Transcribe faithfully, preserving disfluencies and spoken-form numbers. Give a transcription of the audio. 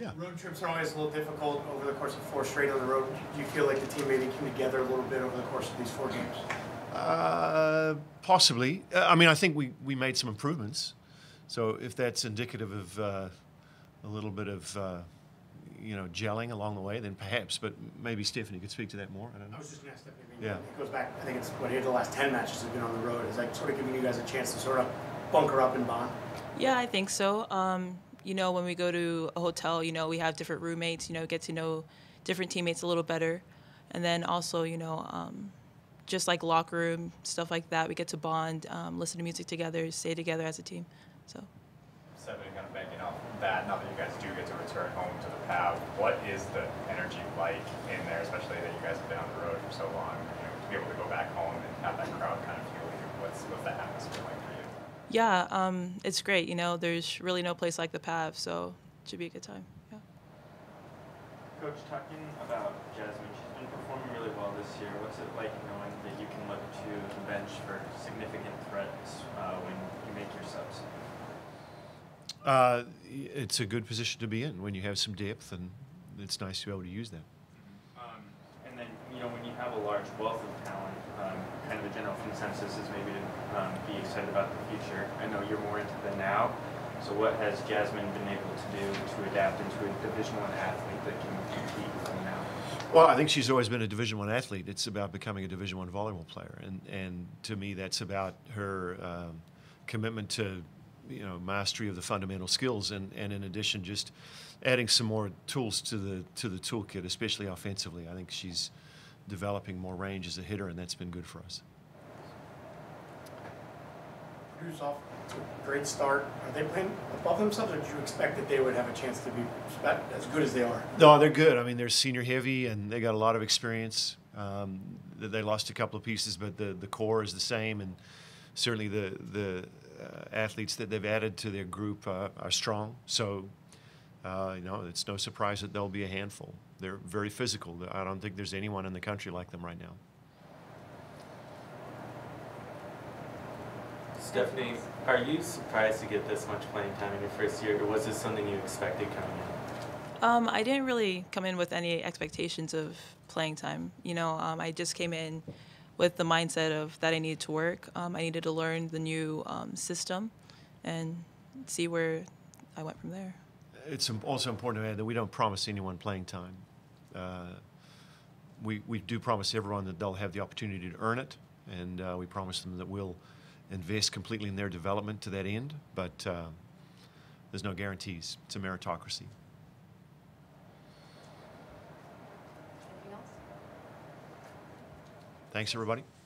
Yeah. Road trips are always a little difficult over the course of four straight on the road. Do you feel like the team maybe came together a little bit over the course of these four games? Uh, possibly. I mean, I think we, we made some improvements. So if that's indicative of uh, a little bit of, uh, you know, gelling along the way, then perhaps. But maybe Stephanie could speak to that more. I don't know. I was just going to ask Stephanie. I mean, yeah. It goes back, I think it's what, the last ten matches have been on the road. It's like sort of giving you guys a chance to sort of bunker up and bond. Yeah, I think so. Um, you know, when we go to a hotel, you know, we have different roommates, you know, get to know different teammates a little better. And then also, you know, um, just like locker room, stuff like that, we get to bond, um, listen to music together, stay together as a team. So. Stephanie, kind of banking off that, now that you guys do get to return home to the P A V, what is the energy like in there, especially that you guys have been on the road for so long, you know, to be able to go back home and have that crowd kind of feel you? What's, what's that atmosphere like for you? Yeah, um, it's great. You know, there's really no place like the P A V, so it should be a good time. Yeah. Coach, talking about Jasmine, she's been performing really well this year. What's it like knowing that you can look to the bench for significant threats uh, when you make your subs? Uh, it's a good position to be in when you have some depth, and it's nice to be able to use that. Um, and then, you know, when you have a large wealth of talent, um, kind of the general consensus is maybe to um, be excited about the future. I know you're more into the now, so what has Jasmine been able to do to adapt into a Division One athlete that can compete with the now? Well, I think she's always been a Division One athlete. It's about becoming a Division One volleyball player, and, and to me that's about her um, commitment to, you know, mastery of the fundamental skills, and, and in addition, just adding some more tools to the to the toolkit, especially offensively. I think she's developing more range as a hitter, and that's been good for us. Purdue's off to a great start. Are they playing above themselves, or did you expect that they would have a chance to be as good as they are? No, they're good. I mean, they're senior heavy, and they got a lot of experience. Um, they lost a couple of pieces, but the the core is the same, and certainly the the Uh, athletes that they've added to their group uh, are strong, so uh, you know, it's no surprise that they'll be a handful. They're very physical. I don't think there's anyone in the country like them right now. Stephanie, are you surprised to get this much playing time in your first year, or was this something you expected coming in? Um, I didn't really come in with any expectations of playing time. You know, um, I just came in with the mindset of that I needed to work. Um, I needed to learn the new um, system and see where I went from there. It's also important to add that we don't promise anyone playing time. Uh, we, we do promise everyone that they'll have the opportunity to earn it, and uh, we promise them that we'll invest completely in their development to that end, but uh, there's no guarantees. It's a meritocracy. Thanks, everybody.